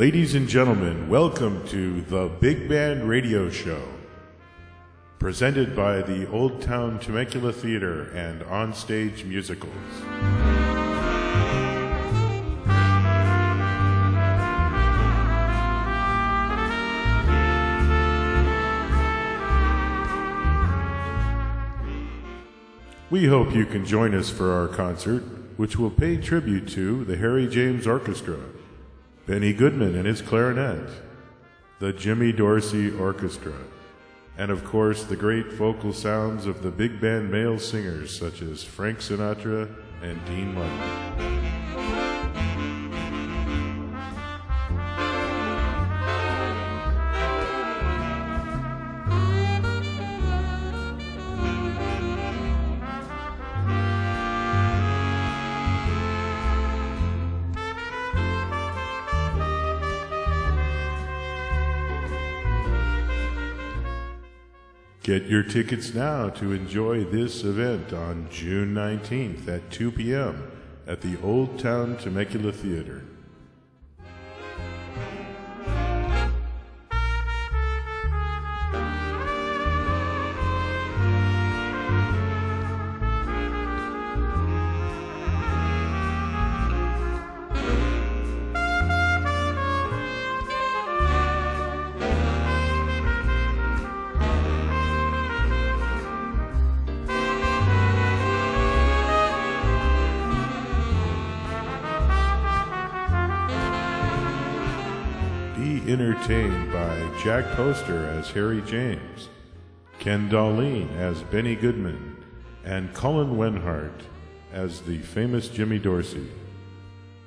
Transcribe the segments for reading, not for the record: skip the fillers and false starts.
Ladies and gentlemen, welcome to the Big Band Radio Show, presented by the Old Town Temecula Theater and On Stage Musicals. We hope you can join us for our concert, which will pay tribute to the Harry James Orchestra, Benny Goodman and his clarinet, the Jimmy Dorsey Orchestra, and of course the great vocal sounds of the big band male singers such as Frank Sinatra and Dean Martin. Get your tickets now to enjoy this event on June 19th at 2 p.m. at the Old Town Temecula Theater. Entertained by Jack Poster as Harry James, Ken Dahleen as Benny Goodman, and Colin Wenhardt as the famous Jimmy Dorsey.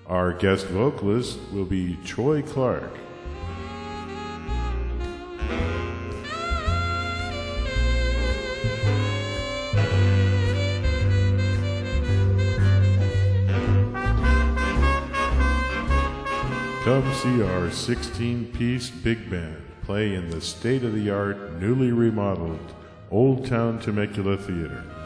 Our guest vocalist will be Troy Clarke. Come see our 16-piece big band play in the state-of-the-art, newly remodeled Old Town Temecula Theater.